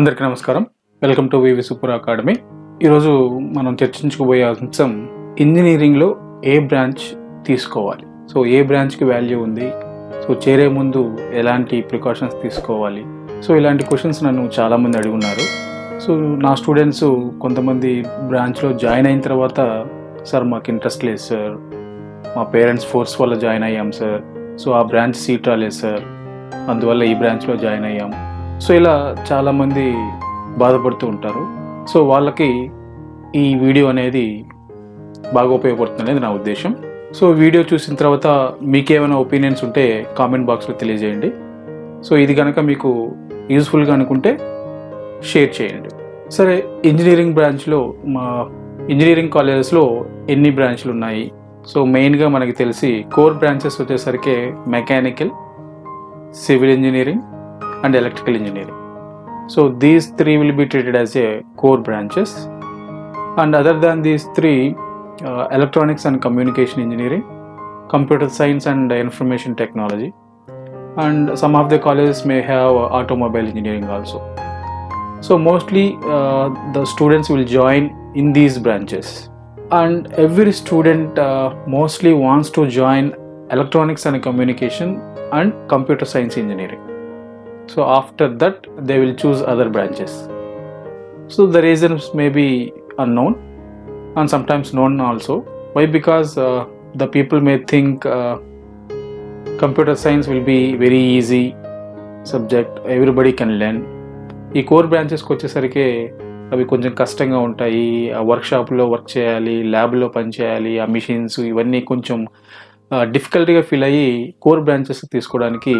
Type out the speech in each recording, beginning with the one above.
అందరికీ నమస్కారం. Welcome to VVSuparacademy. ఈరోజు మనం చర్చించుకోబోయే అంశం ఇంజనీరింగ్లో ఏ బ్రాంచ్ తీసుకోవాలి, సో ఏ బ్రాంచ్కి వాల్యూ ఉంది, సో చేరే ముందు ఎలాంటి ప్రికాషన్స్ తీసుకోవాలి. సో ఇలాంటి క్వశ్చన్స్ నన్ను చాలామంది అడిగి ఉన్నారు. సో నా స్టూడెంట్స్ కొంతమంది బ్రాంచ్లో జాయిన్ అయిన తర్వాత, సార్ మాకు ఇంట్రెస్ట్ లేదు సార్, మా పేరెంట్స్ ఫోర్స్ వల్ల జాయిన్ అయ్యాం సార్, సో ఆ బ్రాంచ్ సీట్ రాలేదు సార్, అందువల్ల ఈ బ్రాంచ్లో జాయిన్ అయ్యాం. సో ఇలా చాలామంది బాధపడుతూ ఉంటారు. సో వాళ్ళకి ఈ వీడియో అనేది బాగా ఉపయోగపడుతుంది అనేది నా ఉద్దేశం. సో వీడియో చూసిన తర్వాత మీకేమైనా ఒపీనియన్స్ ఉంటే కామెంట్ బాక్స్లో తెలియజేయండి. సో ఇది కనుక మీకు యూజ్ఫుల్గా అనుకుంటే షేర్ చేయండి. సరే, ఇంజనీరింగ్ బ్రాంచ్లో మా ఇంజనీరింగ్ కాలేజెస్లో ఎన్ని బ్రాంచ్లు ఉన్నాయి? సో మెయిన్గా మనకి తెలిసి కోర్ బ్రాంచెస్ వచ్చేసరికి mechanical, civil engineering and electrical engineering. So these three will be treated as a core branches, and other than these three, electronics and communication engineering, computer science and information technology, and some of the colleges may have automobile engineering also. So mostly the students will join in these branches, and every student mostly wants to join electronics and communication and computer science engineering. So after that they will choose other branches. So the reasons may be unknown and sometimes known also. Why? Because the people may think computer science will be very easy subject, everybody can learn. Ee core branches ku vachesarike avi koncham kashtanga untayi, aa workshop lo work cheyali, lab lo pan cheyali, aa machines ivanni koncham difficulty ga feel ayi core branches teeskodaniki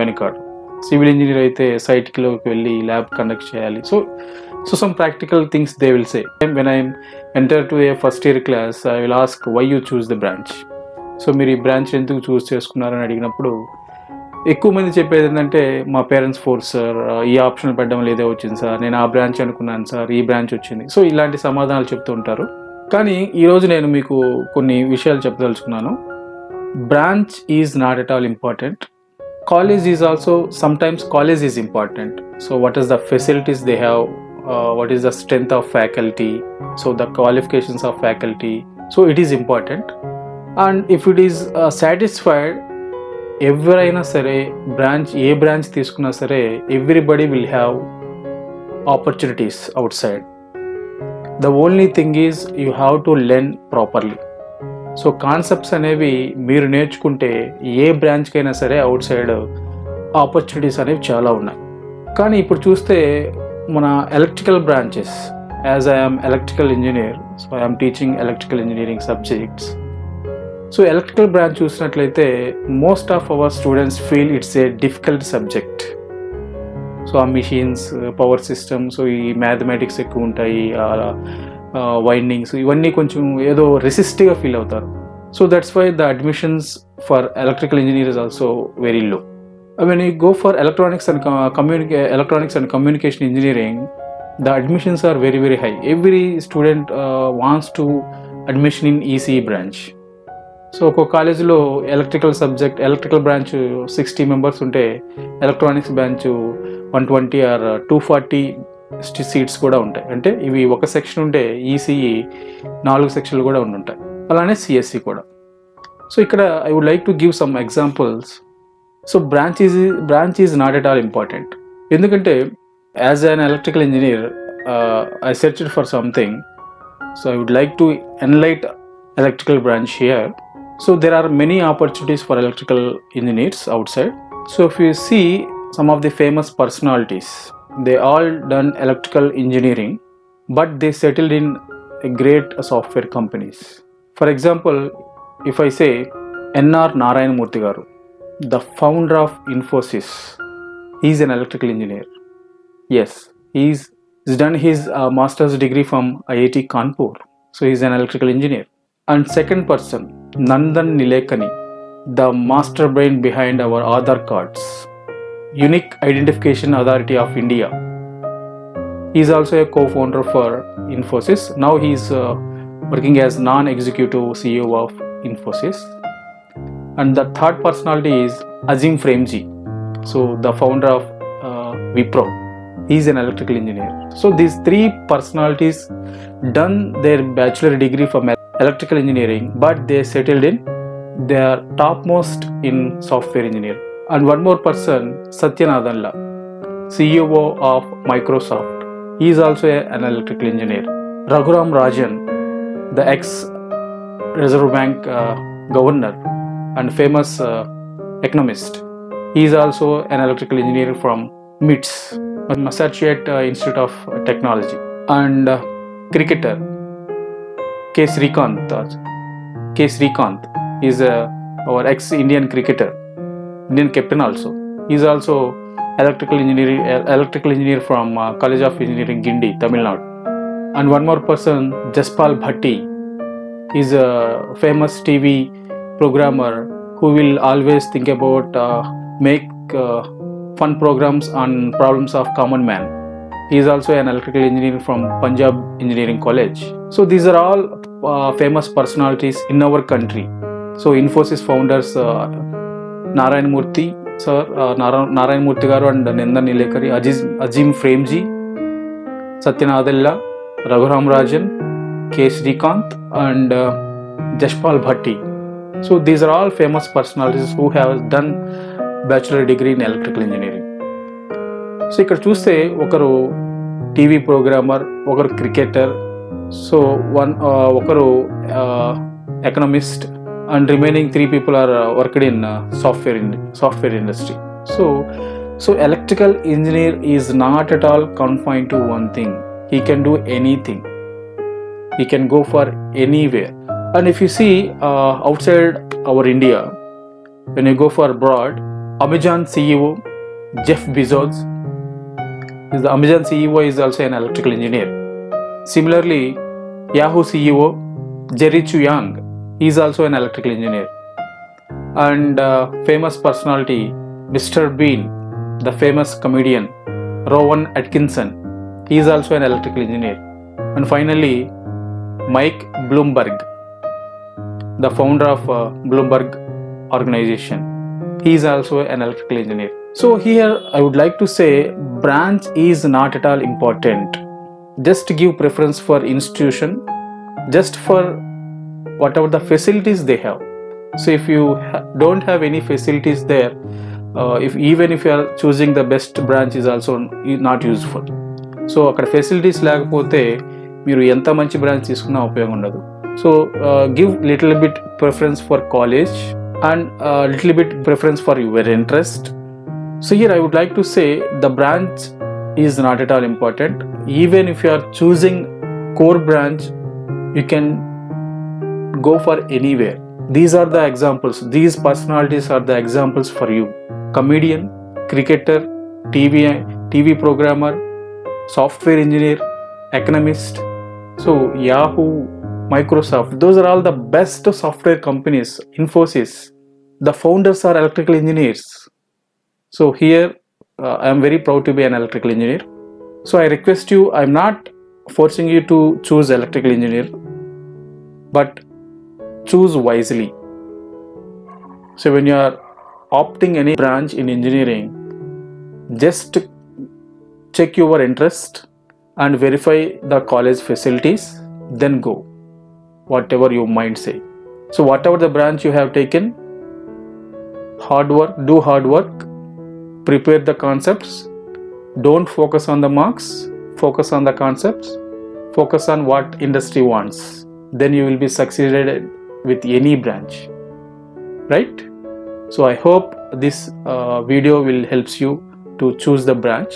venikaadu. Civil engineer అయితే సైట్లోకి వెళ్ళి lab conduct చేయాలి. So some practical things they will say. When I'm enter to a first year class, I will ask why you choose the branch. So మీరు ఈ branch ఎందుకు చూస్ చేసుకున్నారని అడిగినప్పుడు ఎక్కువ మంది చెప్పేది ఏంటంటే, మా పేరెంట్స్ ఫోర్స్ సార్, ఈ ఆప్షన్ పెట్టడం లేదే వచ్చింది సార్, నేను ఆ బ్రాంచ్ అనుకున్నాను సార్, ఈ బ్రాంచ్ వచ్చింది. సో ఇలాంటి సమాధానాలు చెప్తూ ఉంటారు. కానీ ఈరోజు నేను మీకు కొన్ని విషయాలు చెప్పదలుచుకున్నాను. Branch is not at all important. College is also, sometimes college is important. So what is the facilities they have, what is the strength of faculty, so the qualifications of faculty, so it is important. And if it is satisfied, evaraina sare branch, a branch teesukuna sare, everybody will have opportunities outside. The only thing is you have to learn properly. So concepts అనేవి మీరు నేర్చుకుంటే ఏ బ్రాంచ్కైనా సరే out side opportunities అనేవి చాలా ఉన్నాయి. కానీ ఇప్పుడు చూస్తే మన electrical branches, as I'm electrical engineer, so I'm teaching electrical engineering subjects. So electrical branch చూసినట్లయితే most of our students feel it's a difficult subject. So ఆ మిషన్స్, పవర్ సిస్టమ్, సో ఈ మ్యాథమెటిక్స్ ఎక్కువ ఉంటాయి, వైండింగ్స్ ఇవన్నీ కొంచెం ఏదో రెసిస్టివ్గా feel అవుతారు. So that's why the admissions for electrical engineer is also very low. When you go for electronics and communication engineering, the admissions are very very high. Every student wants to admission in ECE branch. So ఒక కాలేజీలో electrical branch 60 members ఉంటే, electronics branch 120 or 240 seats కూడా ఉంటాయి. అంటే ఇవి ఒక section ఉంటే, ECE 4 సెక్షన్లు కూడా ఉండుంటాయి, అలానే సిఎస్సి కూడా. సో ఇక్కడ I would like to give some examples. So branch is not at all important. ఎందుకంటే as an electrical engineer I searched for something, so I would like to enlight electrical branch here. So there are many opportunities for electrical engineers outside. So if you see some of the famous personalities, they all done electrical engineering but they settled in great software companies. For example, if I say N.R. Narayan Murthy garu, the founder of Infosys, he is an electrical engineer. Yes, he is done his master's degree from IIT Kanpur, so he is an electrical engineer. And second person, Nandan Nilekali, the masterbrain behind our Aadhar cards, Unique Identification Authority of India. He is also a co-founder for Infosys. Now he is working as non-executive CEO of Infosys. And the third personality is Azim Premji, so the founder of Wipro. He is an electrical engineer. So these three personalities done their bachelor degree from electrical engineering, but they settled in. They are topmost in software engineering. And one more person, Satya Nadella, CEO of Microsoft. He is also an electrical engineer. Raghuram Rajan, the ex-Reserve Bank governor and famous economist. He is also an electrical engineer from MITS, Massachusetts Institute of Technology. And cricketer K. Srikkanth. K. Srikkanth is our ex-Indian cricketer, Indian captain also. He is also electrical engineer from College of Engineering, Gindi, Tamil Nadu. And one more person, Jaspal Bhatti, is a famous TV programmer who will always think about make fun programs on problems of common man. He is also an electrical engineer from Punjab Engineering College. So these are all famous personalities in our country. So Infosys founders Narayan Murthy, sir, Narayan Murthy garu and Nandan Nilekali, Azim Premji, Satya Nadella, Raghuram Rajan, K. Srikkanth and Jaspal Bhatti. So these are all famous personalities who have done bachelor degree in electrical engineering. So ikkada chuste okaru TV programmer, okaru cricketer, so one okaru economist, and remaining three people are worked in software industry. So electrical engineer is not at all confined to one thing. He can do anything. He can go for anywhere. And if you see outside our India, when you go for abroad, Amazon CEO Jeff Bezos, the Amazon CEO is also an electrical engineer. Similarly, Yahoo CEO Jerry Chuyang, he is also an electrical engineer. And famous personality Mr. Bean, the famous comedian Rowan Atkinson, he is also an electrical engineer. And finally, Mike Bloomberg, the founder of Bloomberg organization. He is also an electrical engineer. So here I would like to say branch is not at all important. Just give preference for institution, just for whatever the facilities they have. So if you don't have any facilities there, even if you are choosing the best branch is also not useful. So akkada facilities lekapothe meeru enta manchi branch isukuna upayogam undadu. So give little bit preference for college and a little bit preference for your interest. So here I would like to say the branch is not at all important. Even if you are choosing core branch, you can go for anywhere. These are the examples. These personalities are the examples for you. Comedian, cricketer, TV programmer, software engineer, economist. So Yahoo, Microsoft, those are all the best software companies. Infosys, the founders are electrical engineers. So here I am very proud to be an electrical engineer. So I request you, I am not forcing you to choose electrical engineer, but choose wisely. So when you are opting any branch in engineering, just check your interest and verify the college facilities, then go. Whatever you might say. So whatever the branch you have taken, do hard work, prepare the concepts, don't focus on the marks, focus on the concepts, focus on what industry wants. Then you will be succeeded with any branch, right? So I hope this video will help you to choose the branch.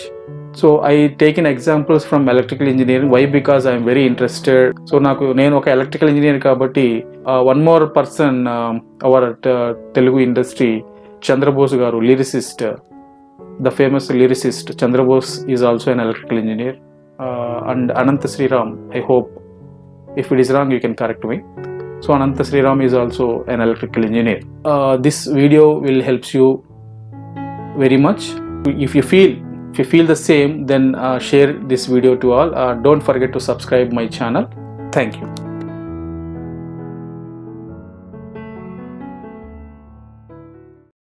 So I taken examples from electrical engineering. Why? Because I am very interested. So nenu oka electrical engineer kabatti one more person, our Telugu industry, Chandra Bose garu, lyricist, the famous lyricist Chandra Bose is also an electrical engineer. And Ananta Sriram, I hope if it is wrong you can correct me. So Ananta Sriram is also an electrical engineer. This video will help you very much. If you feel the same, then share this video to all. Don't forget to subscribe my channel. Thank you.